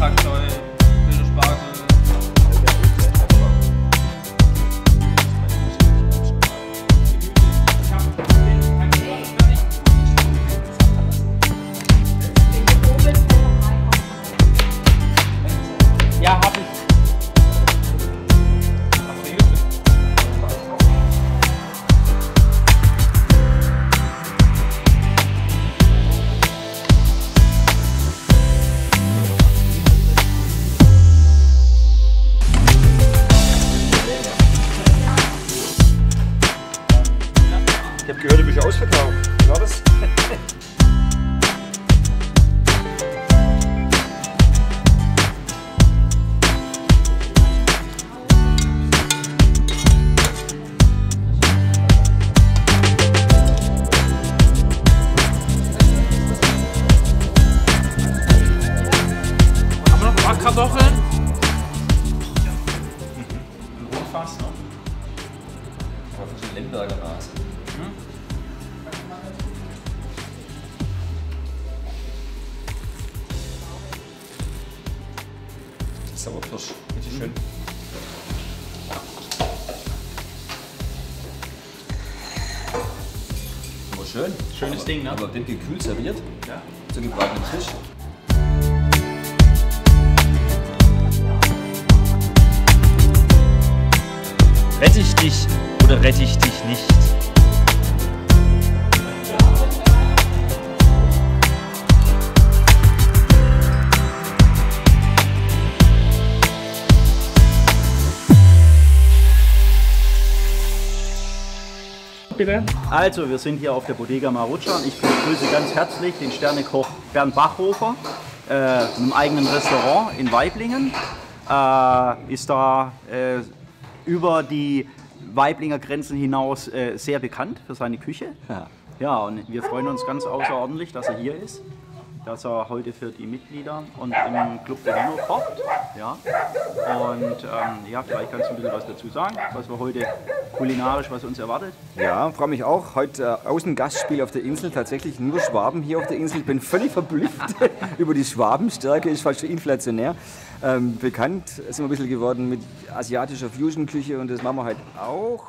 Hackzeug, frische Spargel. Ich habe gehört, du bist ausverkauft. Wie war das? Haben wir noch ein paar Kartoffeln? Ja. Ein Rundfass noch. Aber für so Limburger Maß. Das ist aber frisch, richtig schön. Aber schön. Schönes Ding, ne? Aber gekühlt serviert. Ja. Zu gebratenem Fisch. Rette ich dich oder rette ich dich nicht? Bitte. Also, wir sind hier auf der Bodega Maruccia und ich begrüße ganz herzlich den Sternekoch Bernd Bachofer in einem eigenen Restaurant in Waiblingen. Ist da über die Waiblinger Grenzen hinaus sehr bekannt für seine Küche. Ja. Ja, und wir freuen uns ganz außerordentlich, dass er hier ist, dass er heute für die Mitglieder und im Club der Hino kocht. Ja. Und ja, vielleicht kannst du ein bisschen was dazu sagen, was wir heute kulinarisch, was uns erwartet. Ja, freue mich auch. Heute Außengastspiel auf der Insel, tatsächlich nur Schwaben hier auf der Insel. Ich bin völlig verblüfft über die Schwabenstärke, ist fast schon inflationär. Bekannt sind wir ein bisschen geworden mit asiatischer Fusion-Küche und das machen wir halt auch.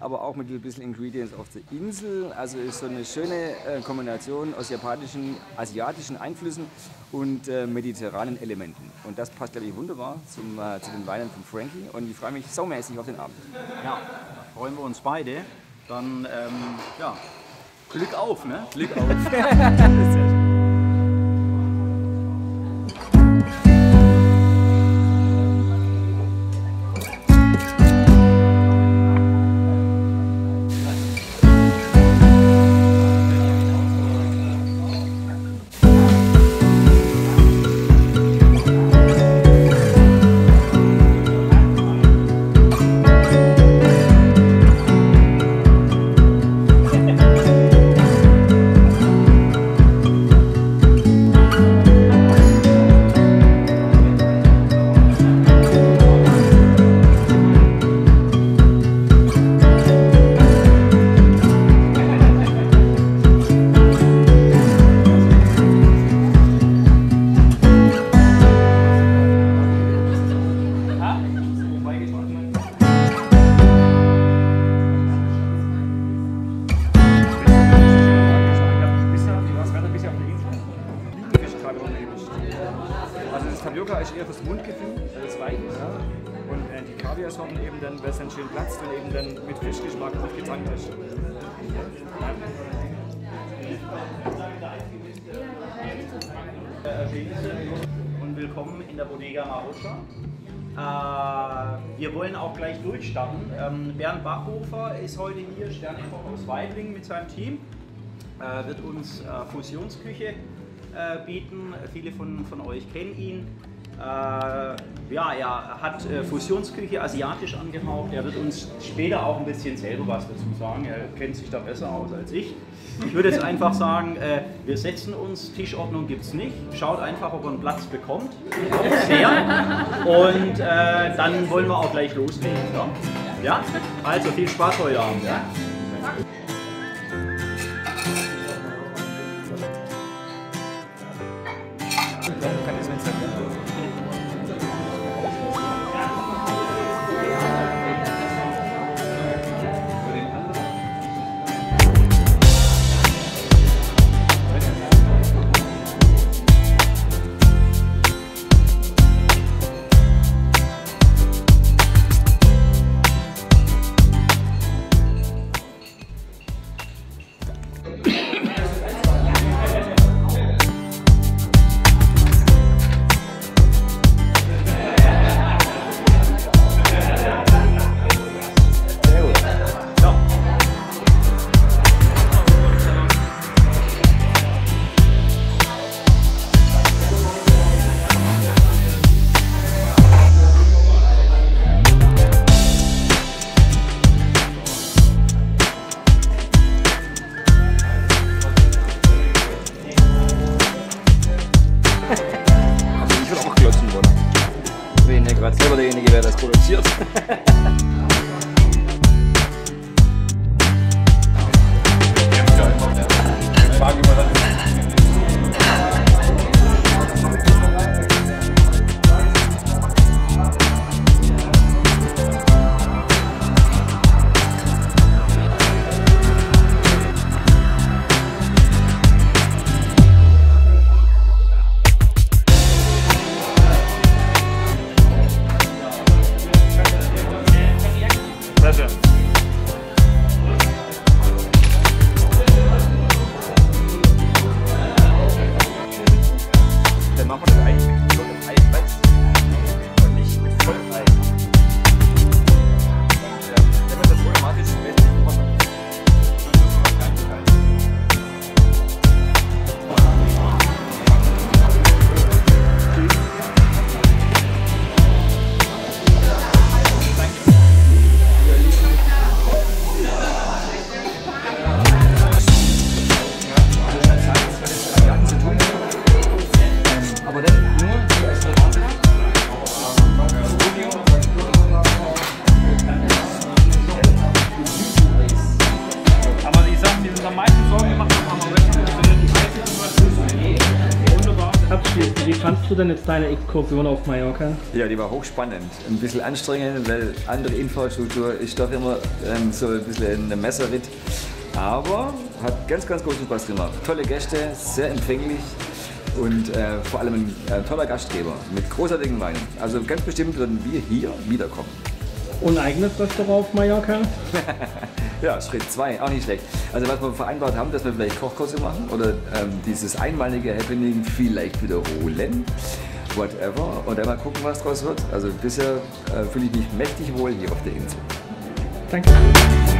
Aber auch mit ein bisschen Ingredients auf der Insel. Also ist so eine schöne Kombination aus japanischen, asiatischen Einflüssen und mediterranen Elementen. Und das passt, glaube ich, wunderbar zu den Weinen von Frankie. Und ich freue mich saumäßig auf den Abend. Ja, da freuen wir uns beide. Dann, ja, Glück auf, ne? Glück auf. Mallorca ist eher fürs Mundgefühl, das Wein. Ja. Und die Kaviarsorten eben dann, weil es dann schön platzt und eben dann mit Fischgeschmack gut getankt ist. Und willkommen in der Bodega Maruccia. Wir wollen auch gleich durchstarten. Bernd Bachofer ist heute hier, Sternekoch aus Waiblingen mit seinem Team. Wird uns Fusionsküche bieten. Viele von euch kennen ihn. Ja, er hat Fusionsküche asiatisch angehaucht. Er wird uns später auch ein bisschen selber was dazu sagen. Er kennt sich da besser aus als ich. Ich würde jetzt einfach sagen, wir setzen uns. Tischordnung gibt es nicht. Schaut einfach, ob ihr einen Platz bekommt. Sehr. Und dann wollen wir auch gleich loslegen. Ja? Ja? Also viel Spaß heute Abend. Ja? Ich war selber derjenige, der das produziert. Wie fandst du denn jetzt deine Exkursion auf Mallorca? Ja, die war hochspannend. Ein bisschen anstrengend, weil andere Infrastruktur ist doch immer so ein bisschen eine Messeritt. Aber hat ganz, ganz großen Spaß gemacht. Tolle Gäste, sehr empfänglich und vor allem ein toller Gastgeber mit großartigen Weinen. Also ganz bestimmt werden wir hier wiederkommen. Und ein eigenes Restaurant auf Mallorca? Ja, Schritt 2, auch nicht schlecht. Also was wir vereinbart haben, dass wir vielleicht Kochkurse machen oder dieses einmalige Happening vielleicht wiederholen, whatever. Und dann mal gucken, was draus wird. Also bisher fühle ich mich mächtig wohl hier auf der Insel. Danke.